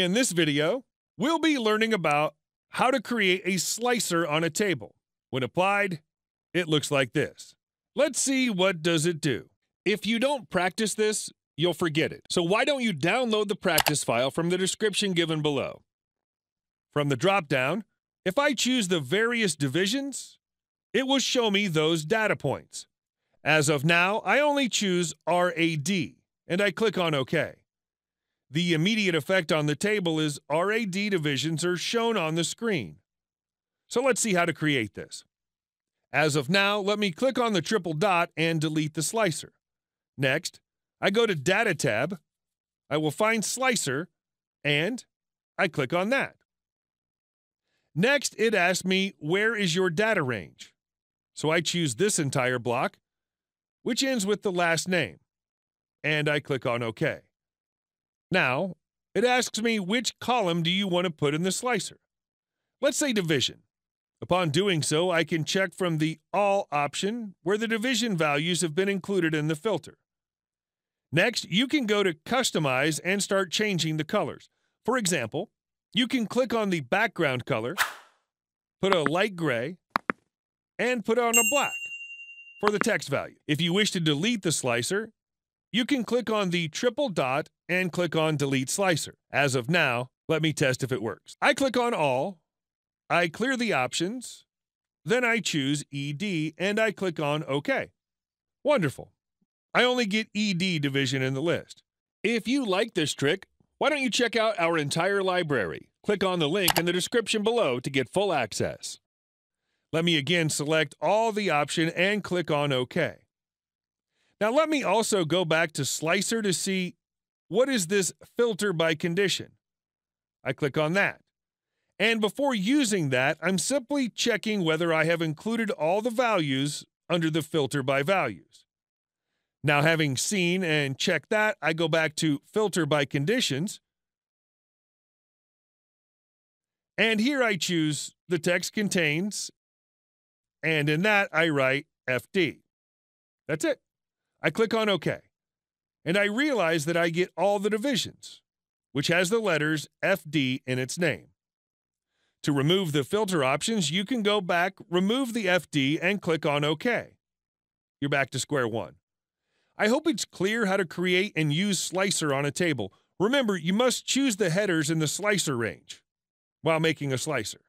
In this video, we'll be learning about how to create a slicer on a table. When applied, it looks like this. Let's see, what does it do? If you don't practice this, you'll forget it. So why don't you download the practice file from the description given below? From the drop-down, if I choose the various divisions, it will show me those data points. As of now, I only choose RAD, and I click on OK. The immediate effect on the table is RAD divisions are shown on the screen. So let's see how to create this. As of now, let me click on the triple dot and delete the slicer. Next, I go to Data tab, I will find Slicer, and I click on that. Next, it asks me, where is your data range? So I choose this entire block, which ends with the last name, and I click on OK. Now, it asks me, which column do you want to put in the slicer? Let's say division. Upon doing so, I can check from the All option where the division values have been included in the filter. Next, you can go to Customize and start changing the colors. For example, you can click on the background color, put a light gray, and put on a black for the text value. If you wish to delete the slicer, you can click on the triple dot and click on Delete Slicer. As of now, let me test if it works. I click on All, I clear the options, then I choose ED, and I click on OK. Wonderful. I only get ED division in the list. If you like this trick, why don't you check out our entire library? Click on the link in the description below to get full access. Let me again select all the option and click on OK. Now let me also go back to Slicer to see, what is this filter by condition? I click on that. And before using that, I'm simply checking whether I have included all the values under the filter by values. Now having seen and checked that, I go back to filter by conditions. And here I choose the text contains, and in that I write FD. That's it. I click on OK, and I realize that I get all the divisions, which has the letters FD in its name. To remove the filter options, you can go back, remove the FD, and click on OK. You're back to square one. I hope it's clear how to create and use Slicer on a table. Remember, you must choose the headers in the slicer range while making a slicer.